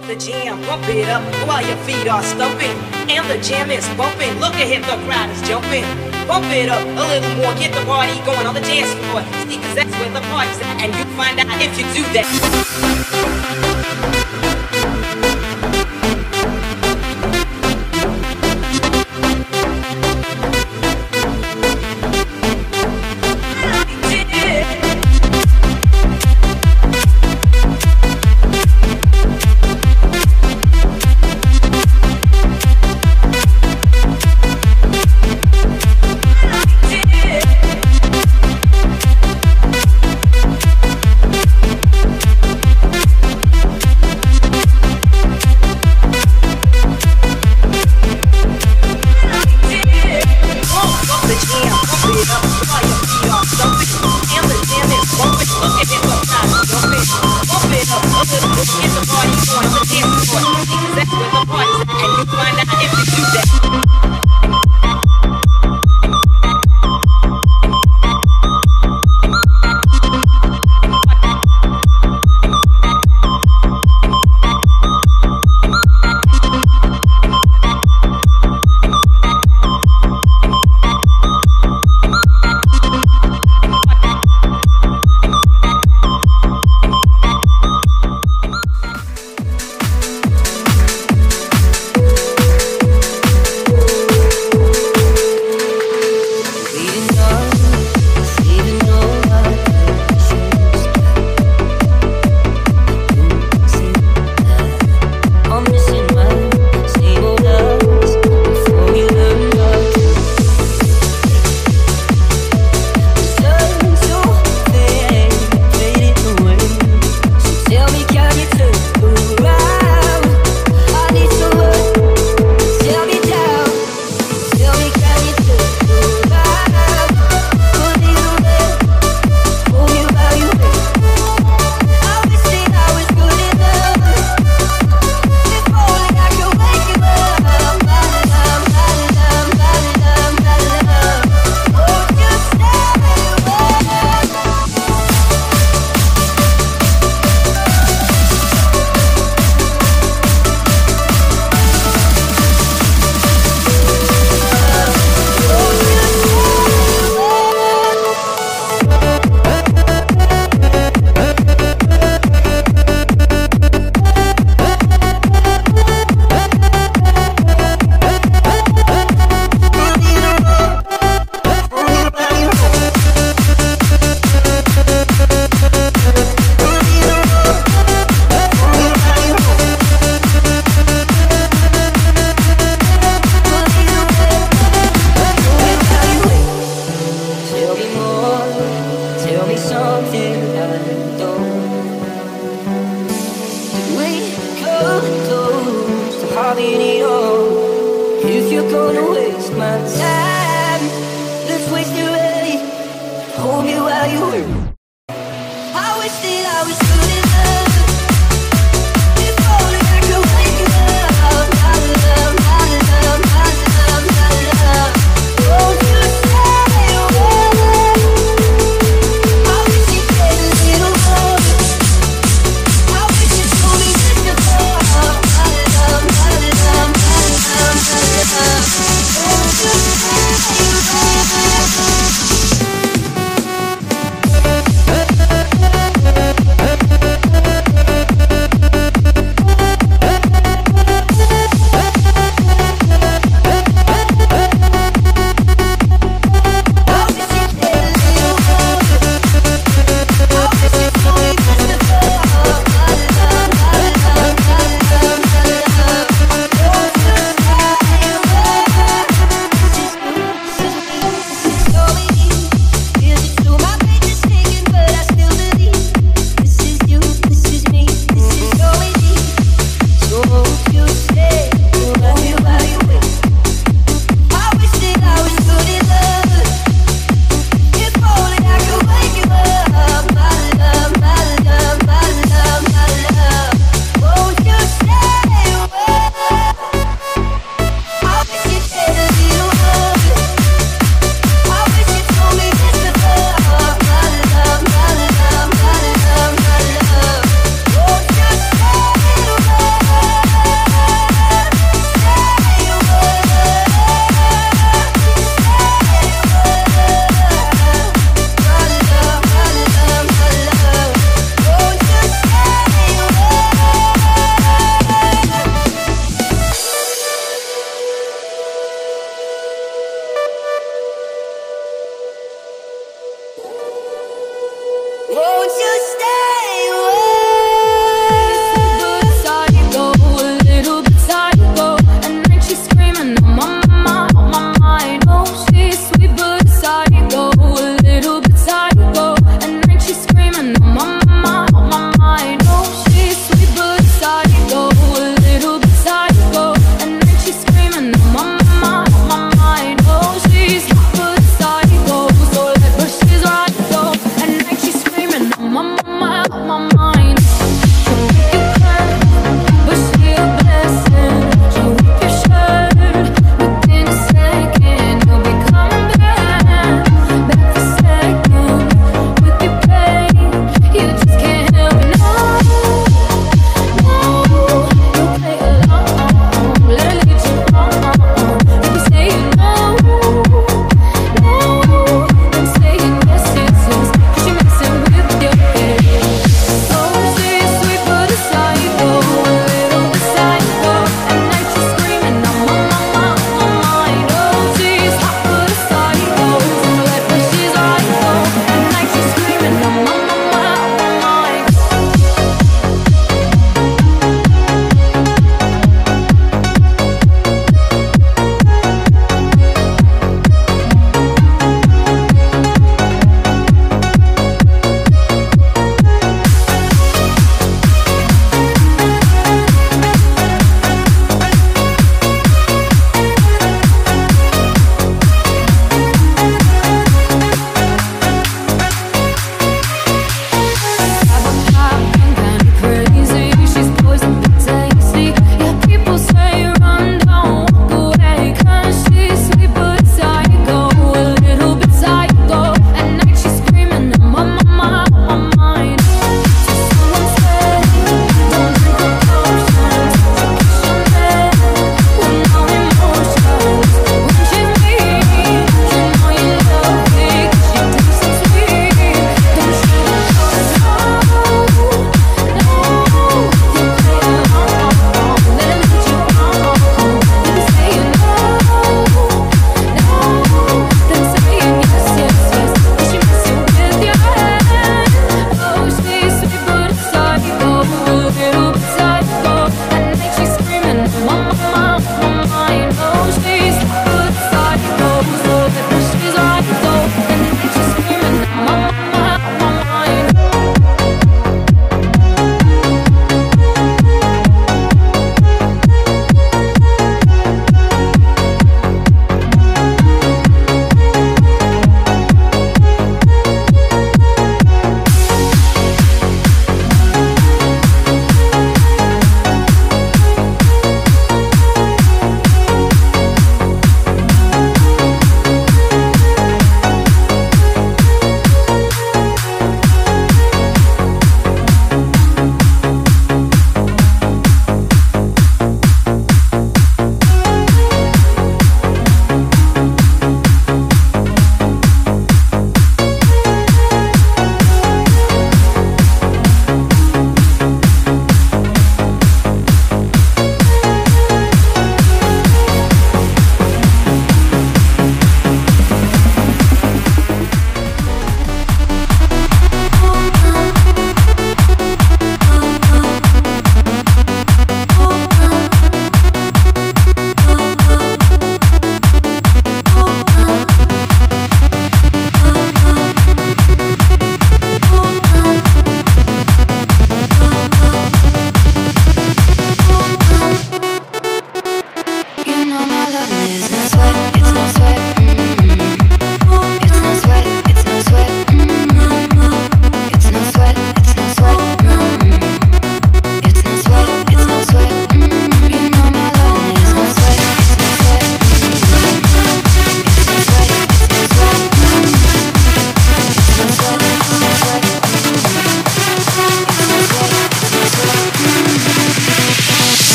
up the jam, bump it up while your feet are stumping. And the jam is bumping, look at him, the crowd is jumping. Bump it up a little more, get the party going on the dance floor. Because that's where the party's at, and you find out if you do that.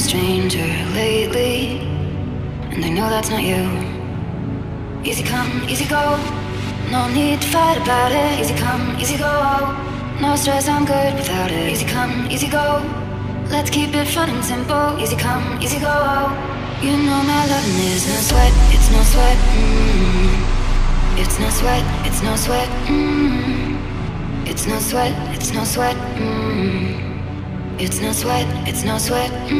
stranger lately, and I know that's not you. Easy come, easy go, no need to fight about it. Easy come, easy go, no stress, I'm good without it. Easy come, easy go, let's keep it fun and simple. Easy come, easy go, you know my loving is no sweat, it's no sweat, it's no sweat, it's no sweat, it's no sweat, it's no sweat, it's no sweat, it's no sweat,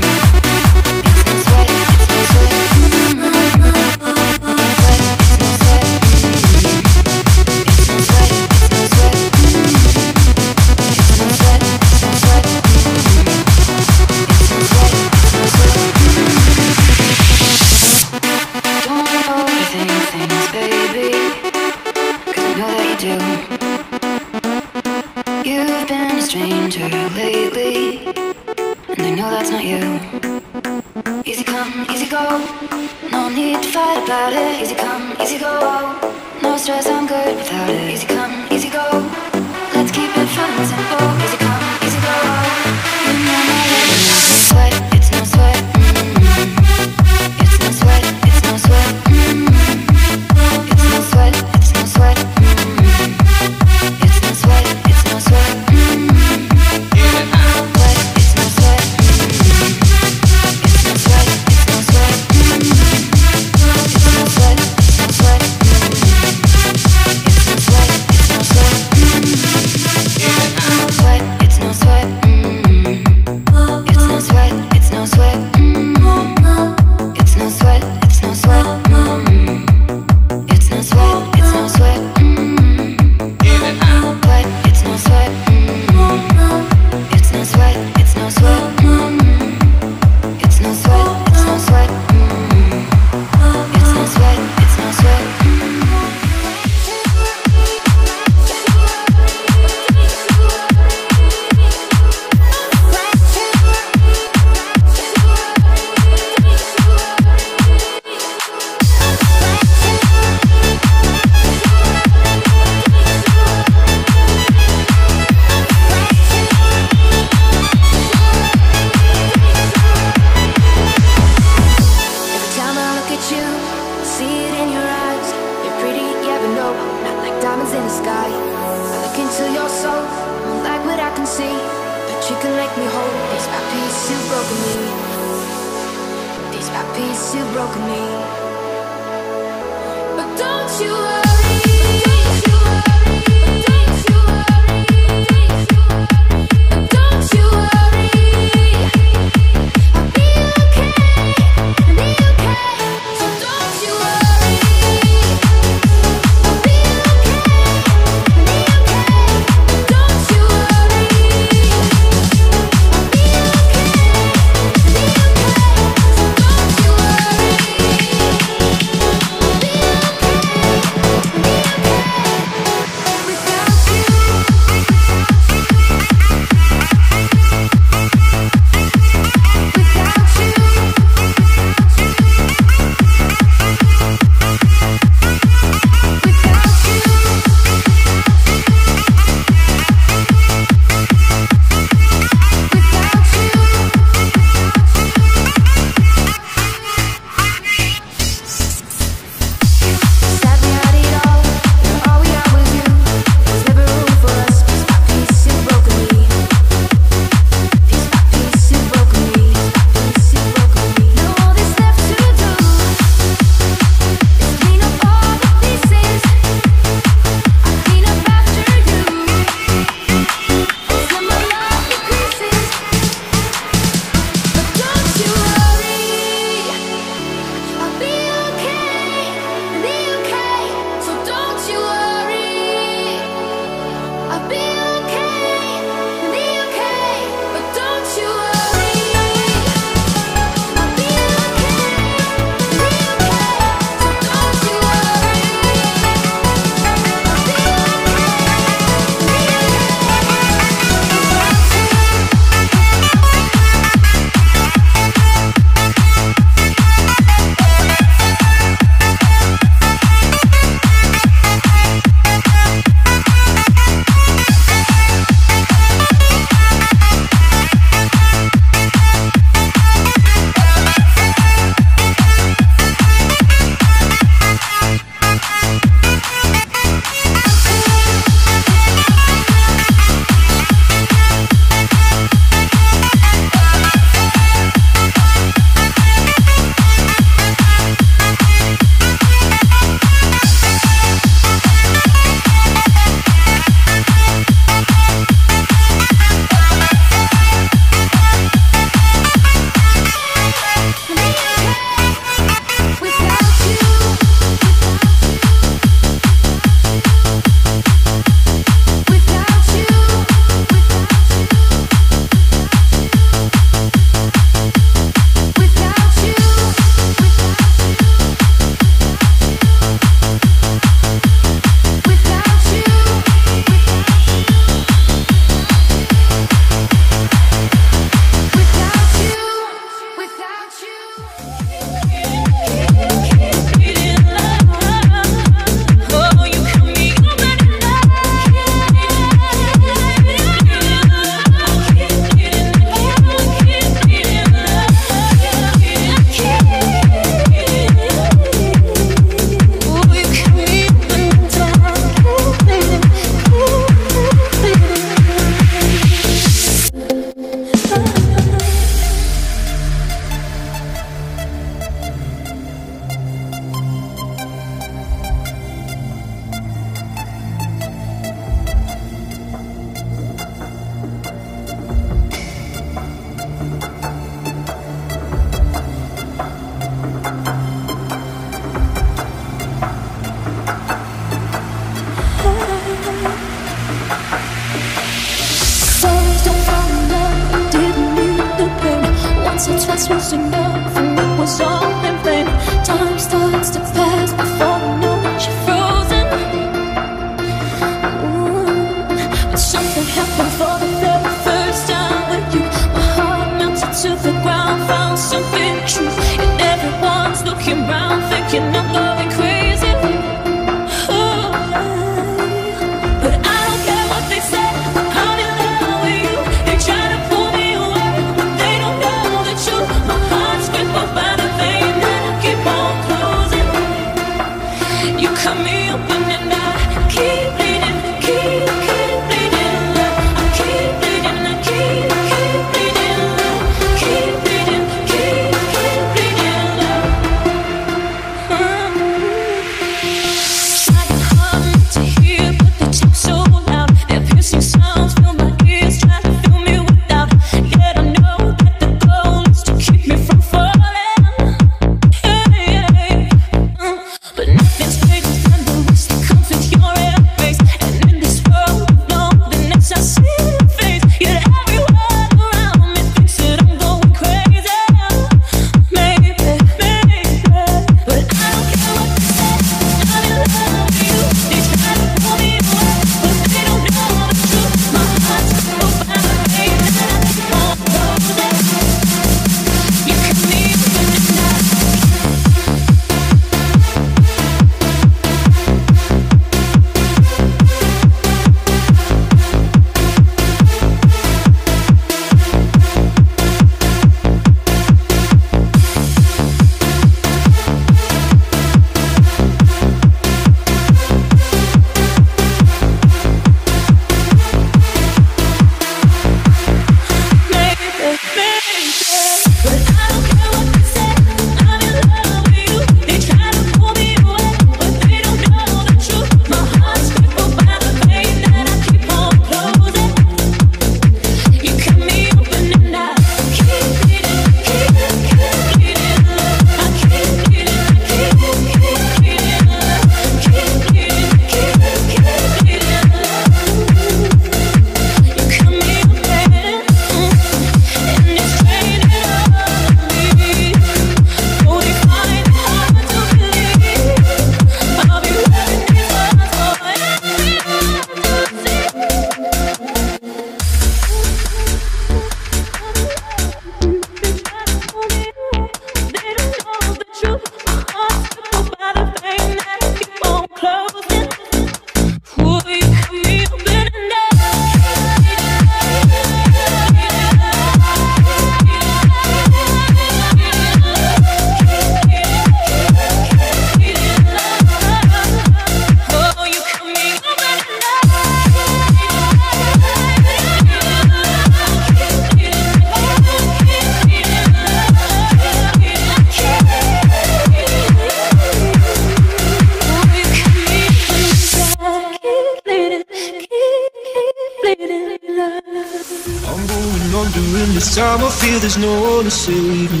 this time I feel there's no one to save me.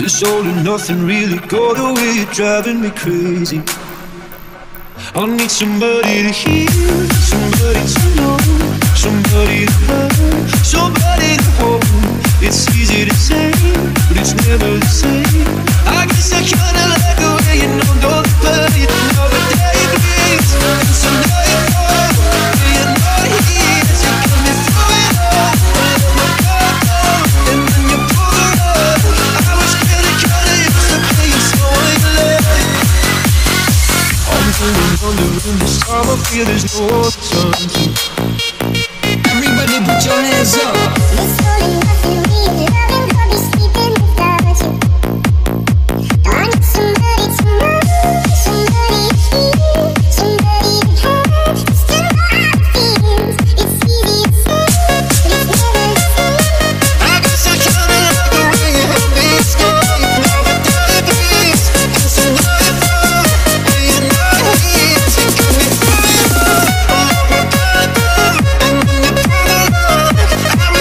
This all or nothing really got away, you're driving me crazy. I need somebody to hear, somebody to know, somebody to love, somebody to hold. It's easy to say, but it's never the same. I guess I kinda like the way you know, don't play it. Another day it brings, and someday it falls. You're not here, so get me through it all. When I'm a god down, and then you pull the rug. I was really kinda used to playing slow on your leg. I'm going under, and this time I feel there's no alternative. Everybody put your hands up. It's only nothing we love and I'll be sleeping without you. I need somebody to know, somebody to hear, somebody to have, still my feelings. It's easy to say, but it's never the same. I guess I kinda like the way you help me escape. Now we're down to peace, and so now you fall. When you're not here, so get me through it all. When I'm a god, and when you're all alone,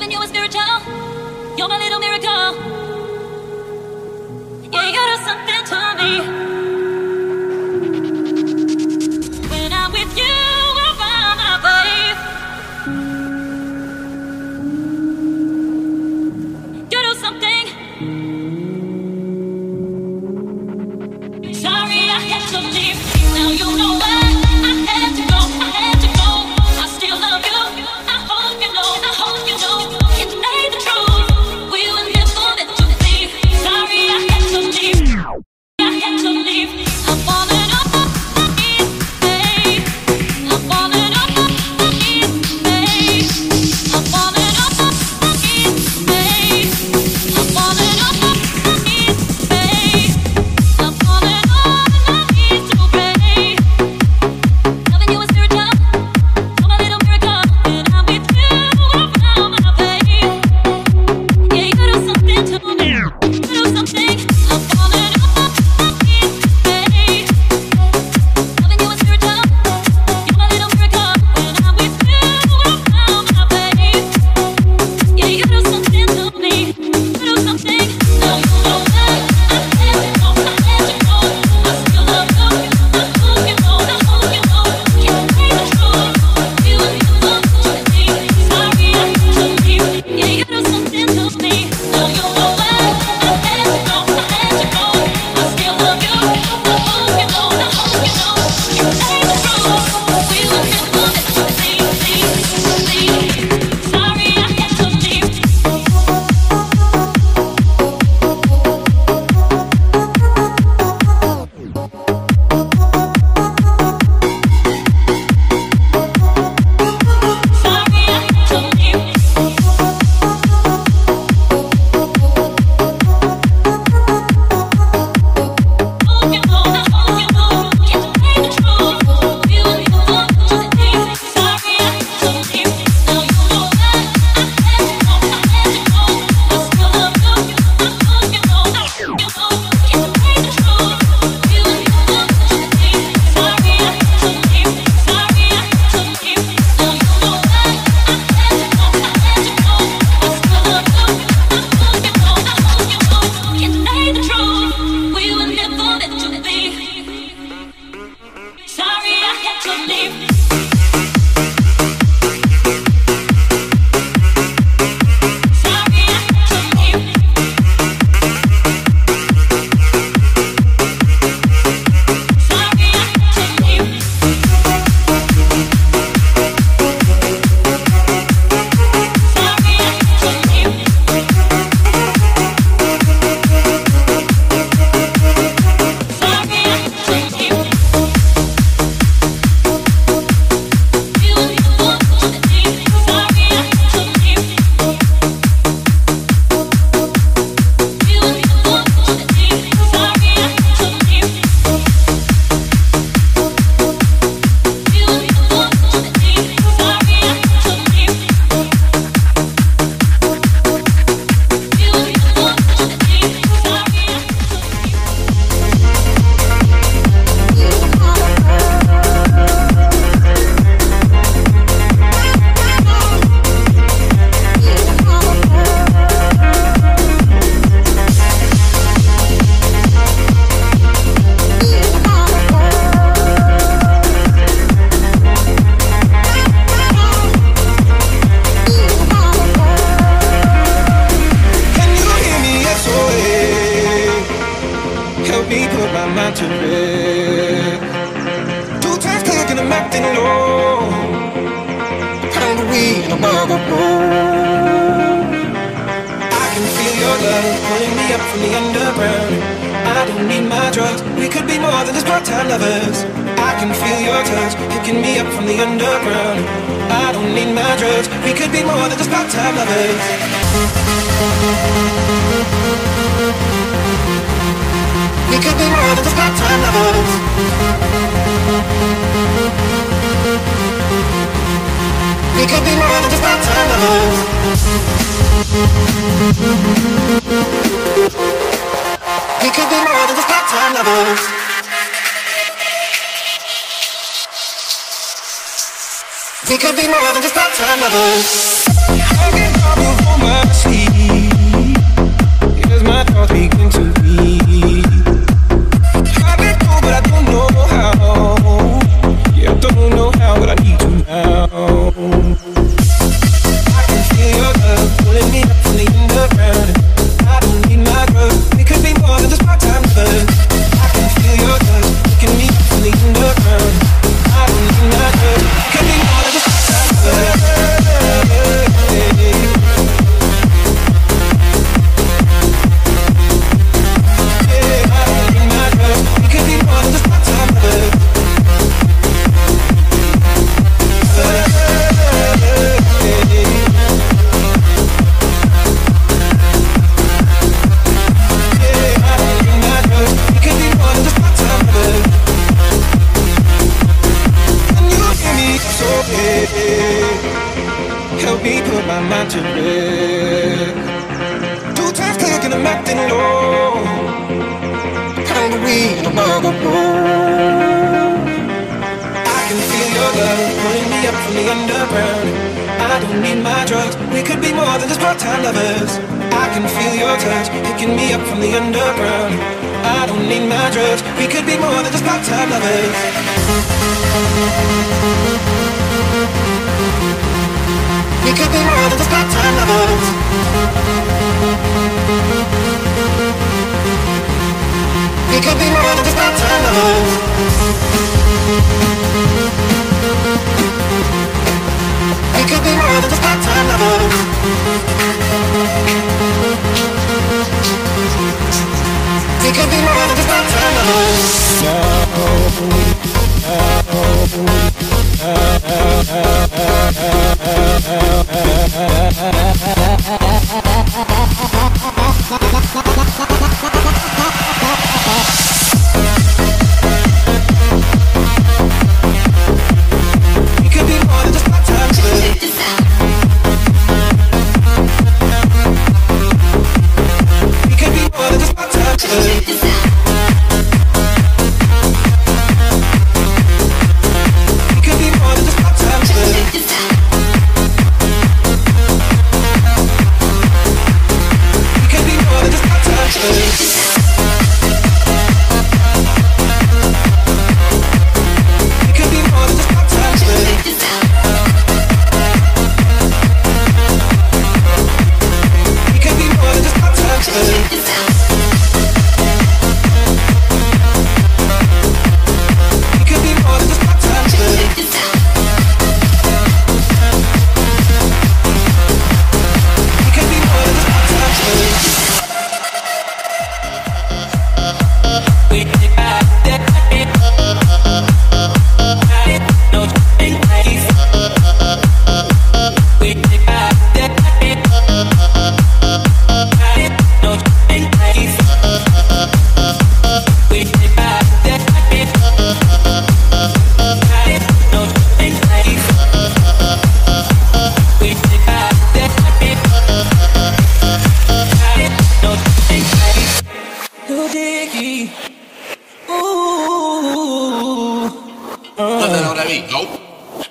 loving you is spiritual. You're my little miracle. Yeah, you do something to me. When I'm with you, I'll find my place. You do something. Sorry, I had to leave. Now you know why. We could be more than just part-time lovers. put my mind to it. Two times cooking and nothing low. Halloween, I'm all alone. I can feel your love pulling me up from the underground. I don't need my drugs. We could be more than just part-time lovers. I can feel your touch picking me up from the underground. I don't need my drugs. We could be more than just part-time lovers. We could be more than just part-time lovers. We could be more than just part-time lovers. We could be more than just part-time lovers. We could be more than just part-time lovers.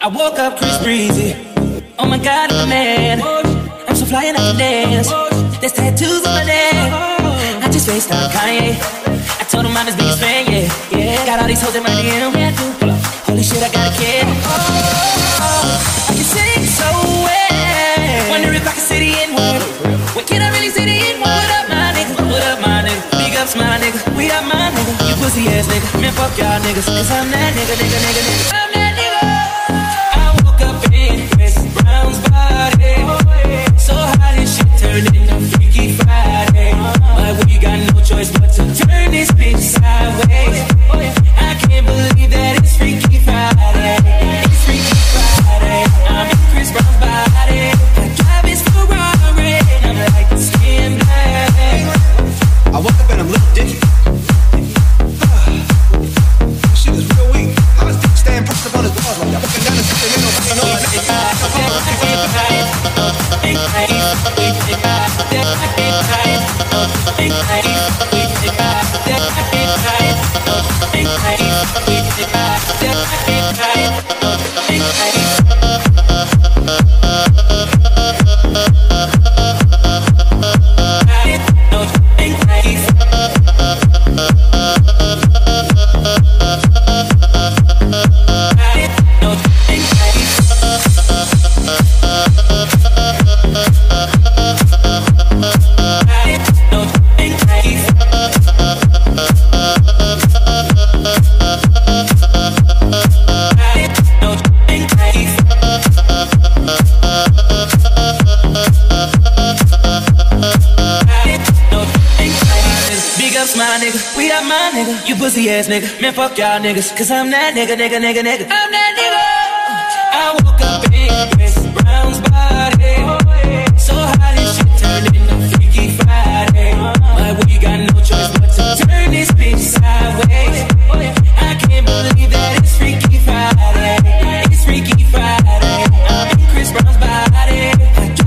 I woke up crisp breezy. Oh my God, I'm a man. I'm so fly and I can dance. There's tattoos on my leg. I just faced up Kanye. I told him I'm his biggest fan, yeah. Got all these hoes in my DM. Holy shit, I got a kid. I can sing so well. Wonder if I can see the N-word. When can I really see the N-word? What up, my nigga? What up, my nigga? Big ups, my nigga. We up, my nigga. You pussy ass nigga. Man, fuck y'all niggas. 'Cause I'm that nigga, nigga, nigga, nigga. I'm that nigga. We are my nigga, you pussy ass nigga. Man, fuck y'all niggas, 'cause I'm that nigga, nigga, nigga, nigga. I'm that nigga. I woke up in Chris Brown's body. So hot this shit turned into Freaky Friday. My we got no choice but to turn this bitch sideways. I can't believe that it's Freaky Friday. It's Freaky Friday. I'm in Chris Brown's body.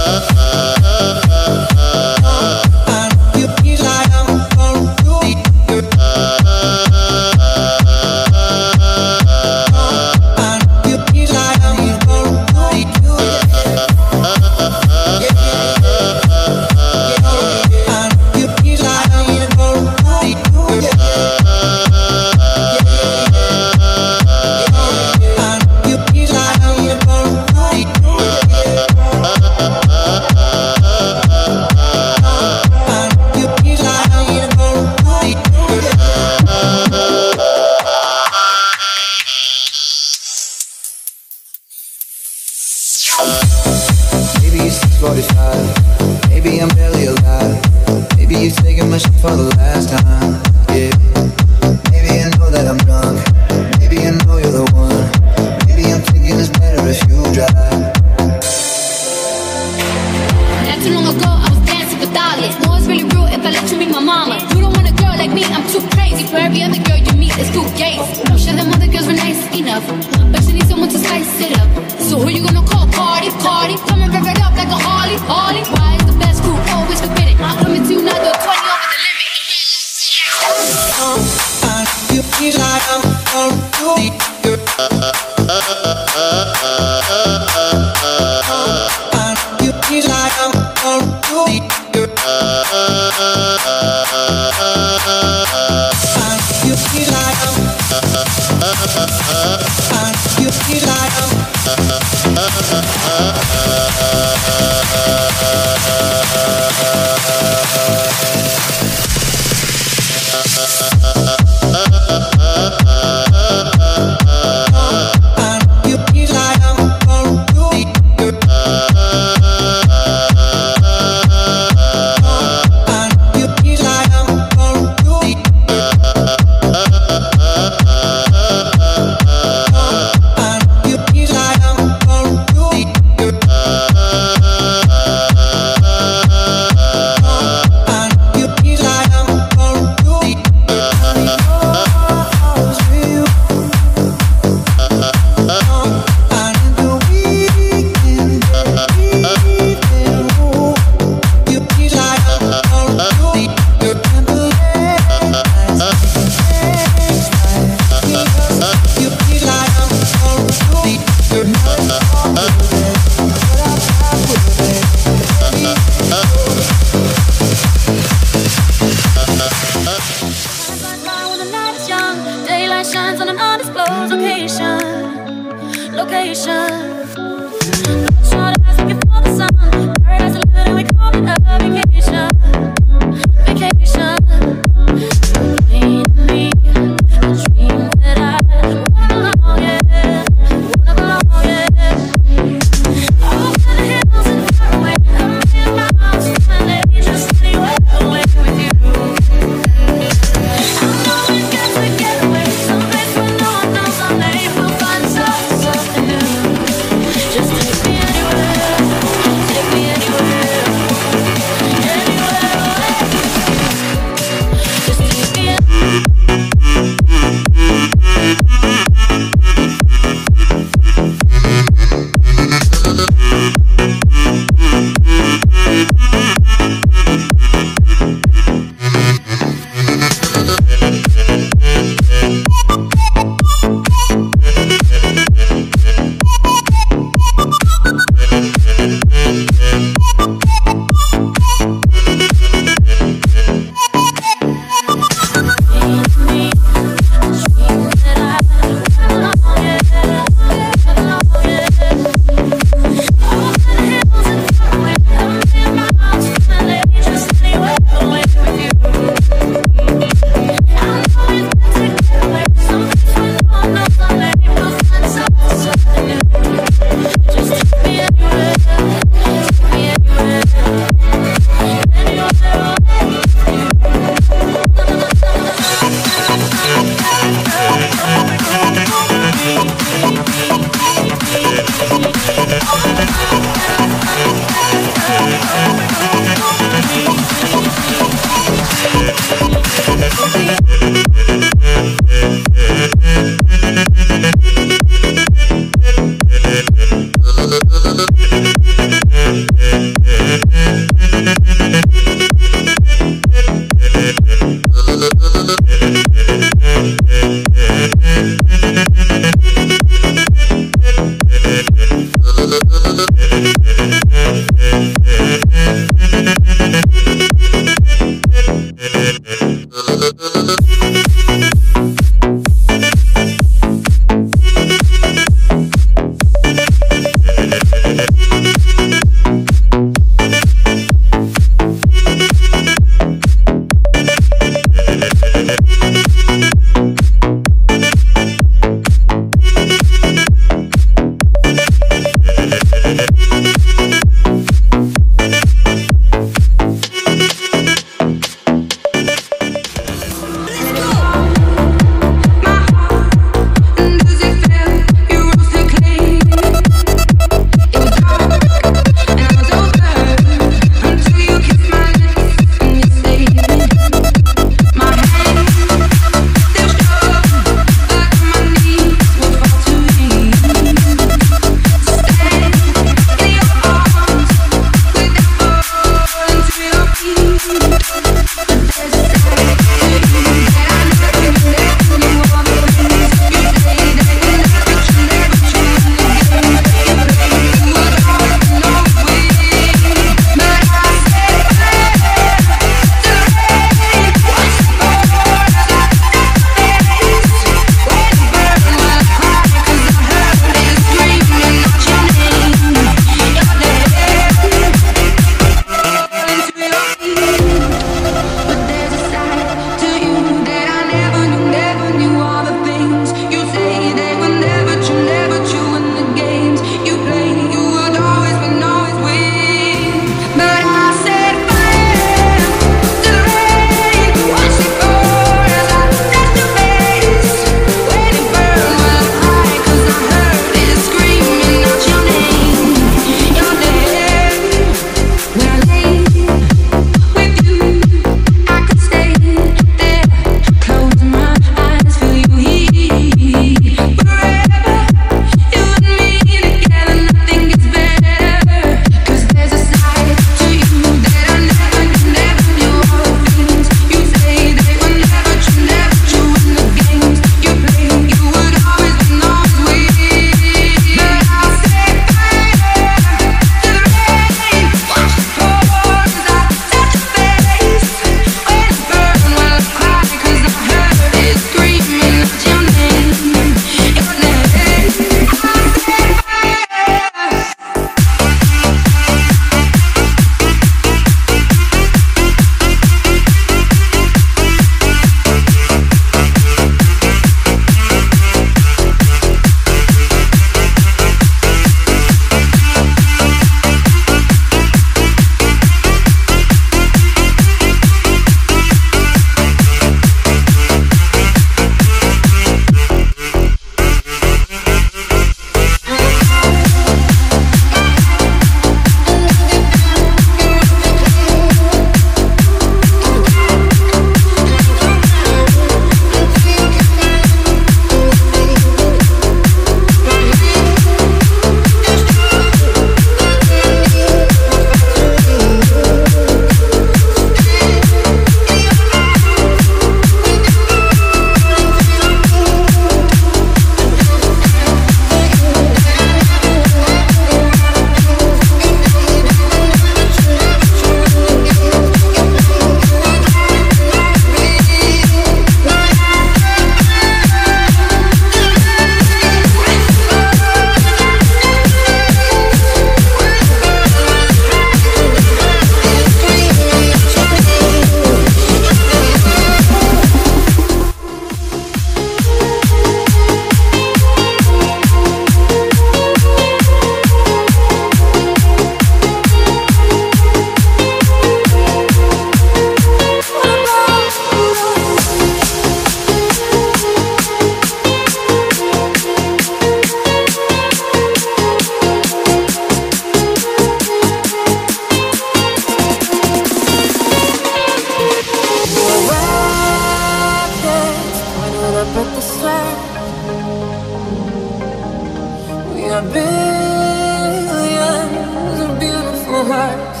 billions of beautiful hearts,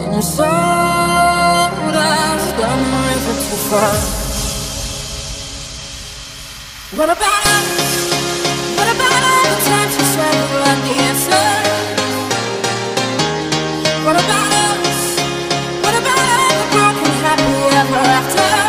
and your soul dies down the river too far. What about all the times you said you loved the answer? What about us? What about all the broken happy ever after?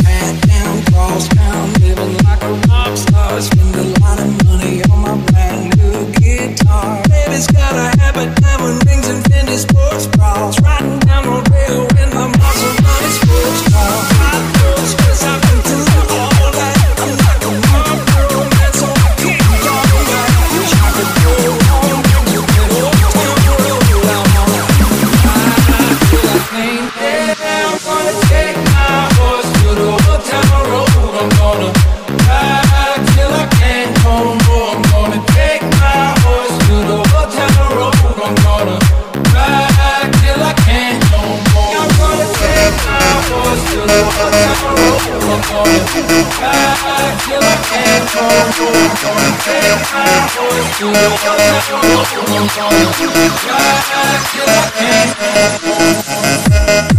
Right now. I'm